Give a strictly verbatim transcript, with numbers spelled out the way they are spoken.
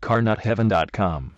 Carnut Heaven dot com.